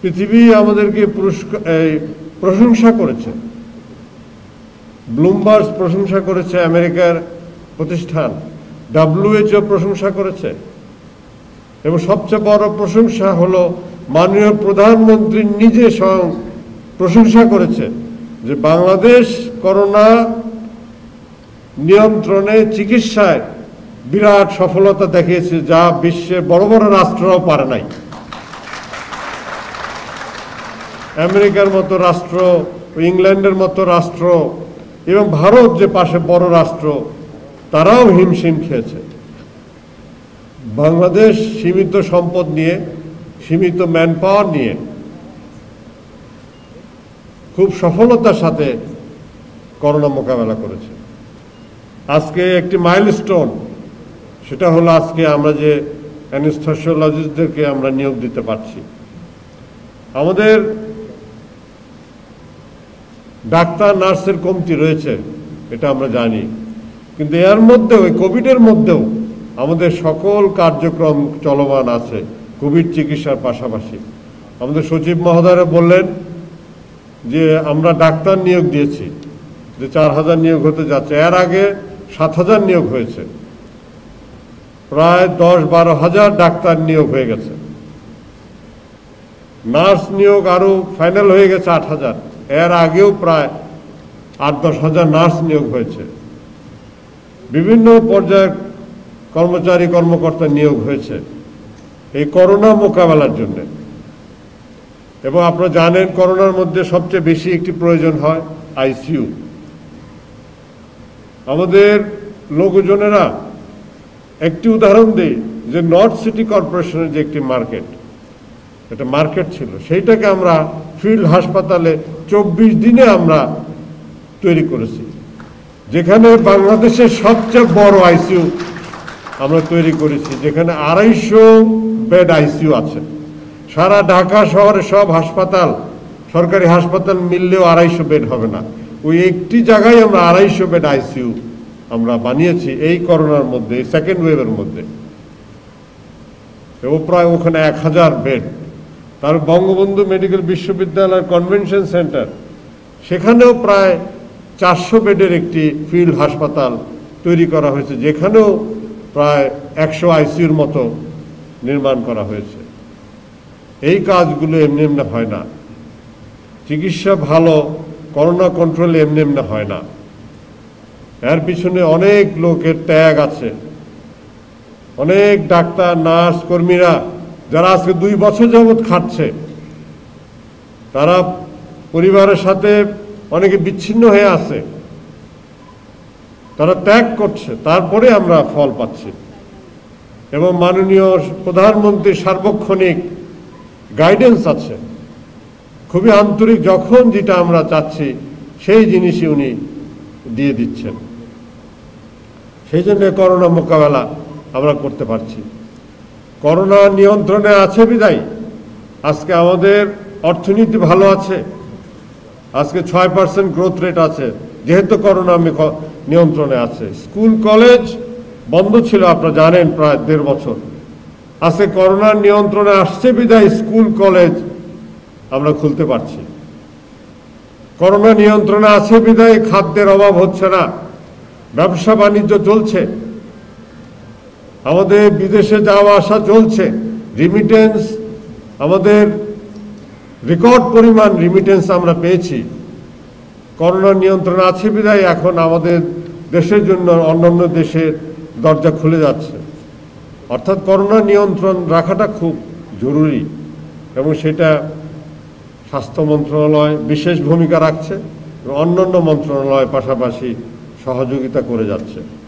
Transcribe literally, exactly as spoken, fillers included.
পৃথিবী আমাদেরকে পুরস্কার প্রশংসা করেছে, ব্লুমবার্গ প্রশংসা করেছে, আমেরিকার প্রতিষ্ঠান ডাব্লিউএইচও প্রশংসা করেছে, এবং সবচেয়ে বড় প্রশংসা হলো মাননীয় প্রধানমন্ত্রী নিজে স্বয়ং প্রশংসা করেছে যে বাংলাদেশ করোনা নিয়ন্ত্রণে চিকিৎসায় বিরাট সফলতা দেখিয়েছে, যা বিশ্বে বড় বড় রাষ্ট্রও পারে নাই। আমেরিকার মতো রাষ্ট্র, ইংল্যান্ডের মতো রাষ্ট্র এবং ভারত যে পাশে বড় রাষ্ট্র, তারাও হিমশিম খেয়েছে। বাংলাদেশ সীমিত সম্পদ নিয়ে, সীমিত ম্যান পাওয়ার নিয়ে খুব সফলতার সাথে করোনা মোকাবেলা করেছে। আজকে একটি মাইলস্টোন, সেটা হলো আজকে আমরা যে অ্যানেস্থেসিওলজিস্টদেরকে আমরা নিয়োগ দিতে পারছি। আমাদের ডাক্তার নার্সের কমতি রয়েছে, এটা আমরা জানি, কিন্তু এর মধ্যে ওই কোভিডের মধ্যেও আমাদের সকল কার্যক্রম চলমান আছে। কোভিড চিকিৎসার পাশাপাশি আমাদের সচিব মহোদয় বললেন যে আমরা ডাক্তার নিয়োগ দিয়েছি, যে চার হাজার নিয়োগ হতে যাচ্ছে, এর আগে সাত হাজার নিয়োগ হয়েছে, প্রায় দশ বারো হাজার ডাক্তার নিয়োগ হয়ে গেছে, নার্স নিয়োগ আরও ফাইনাল হয়ে গেছে আট হাজার, এর আগেও প্রায় আট দশ হাজার নার্স নিয়োগ হয়েছে, বিভিন্ন পর্যায়ের কর্মচারী কর্মকর্তা নিয়োগ হয়েছে এই করোনা মোকাবেলার জন্য। এবং আপনারা জানেন করোনার মধ্যে সবচেয়ে বেশি একটি প্রয়োজন হয় আইসিইউ। আমাদের লোকজনেরা, একটি উদাহরণ দিই, যে নর্থ সিটি কর্পোরেশনের যে একটি মার্কেট, এটা মার্কেট ছিল, সেইটাকে আমরা ফিল্ড হাসপাতালে চব্বিশ দিনে আমরা তৈরি করেছি, যেখানে বাংলাদেশের সবচেয়ে বড় আইসিইউ আমরা তৈরি করেছি, যেখানে আড়াইশো বেড আইসিইউ আছে। সারা ঢাকা শহরে সব হাসপাতাল, সরকারি হাসপাতাল মিললেও আড়াইশো বেড হবে না, ওই একটি জায়গায় আমরা আড়াইশো বেড আইসিইউ আমরা বানিয়েছি এই করোনার মধ্যে, এই সেকেন্ড ওয়েভের মধ্যে, এবং প্রায় ওখানে এক হাজার বেড। তার বঙ্গবন্ধু মেডিকেল বিশ্ববিদ্যালয়ের কনভেনশন সেন্টার, সেখানেও প্রায় চারশো বেডের একটি ফিল্ড হাসপাতাল তৈরি করা হয়েছে, যেখানেও প্রায় একশো আইসিইউর মতো নির্মাণ করা হয়েছে। এই কাজগুলো এমনি এমনি হয় না, চিকিৎসা ভালো, করোনা কন্ট্রোল এমনি এমনি হয় না, এর পিছনে অনেক লোকের ত্যাগ আছে, অনেক ডাক্তার নার্স কর্মীরা যারা আজকে দুই বছর যাবৎ খাটছে, তারা পরিবারের সাথে অনেকে বিচ্ছিন্ন হয়ে আছে, তারা ত্যাগ করছে, তারপরে আমরা ফল পাচ্ছি। এবং মাননীয় প্রধানমন্ত্রীর সার্বক্ষণিক গাইডেন্স আছে, খুবই আন্তরিক, যখন যেটা আমরা চাচ্ছি সেই জিনিসই উনি দিয়ে দিচ্ছেন, সেই জন্য করোনা মোকাবেলা আমরা করতে পারছি। করোনা নিয়ন্ত্রণে আছে বিদায় আজকে আমাদের অর্থনীতি ভালো আছে, আজকে ছয় পার্সেন্ট গ্রোথ রেট আছে, যেহেতু করোনা নিয়ন্ত্রণে আছে। স্কুল কলেজ বন্ধ ছিল আপনারা জানেন প্রায় দেড় বছর, আজকে করোনা নিয়ন্ত্রণে আসছে বিদায় স্কুল কলেজ আমরা খুলতে পারছি, করোনা নিয়ন্ত্রণে আছে বিদায় খাদ্যের অভাব হচ্ছে না, ব্যবসা বাণিজ্য চলছে, আমাদের বিদেশে যাওয়া আসা চলছে, রিমিটেন্স আমাদের রেকর্ড পরিমাণ রিমিটেন্স আমরা পেয়েছি। করোনা নিয়ন্ত্রণ আছে বিধায় এখন আমাদের দেশের জন্য অন্যান্য দেশের দরজা খুলে যাচ্ছে, অর্থাৎ করোনা নিয়ন্ত্রণ রাখাটা খুব জরুরি, এবং সেটা স্বাস্থ্য মন্ত্রণালয় বিশেষ ভূমিকা রাখছে এবং অন্যান্য মন্ত্রণালয় পাশাপাশি সহযোগিতা করে যাচ্ছে।